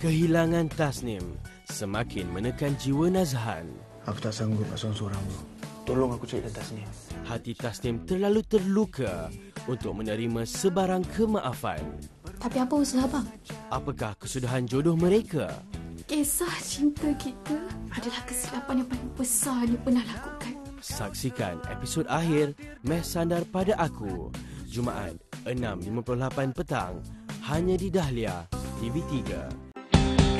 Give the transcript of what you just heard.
Kehilangan Tasnim semakin menekan jiwa Nazhan. Aku tak sanggup nak seorang-seorang. Tolong aku carikan Tasnim. Hati Tasnim terlalu terluka untuk menerima sebarang kemaafan. Tapi apa usaha abang? Apakah kesudahan jodoh mereka? Kisah cinta kita adalah kesilapan yang paling besar yang pernah lakukan. Saksikan episod akhir Meh Sandar Pada Aku, Jumaat 6.58 petang, hanya di Dahlia TV3.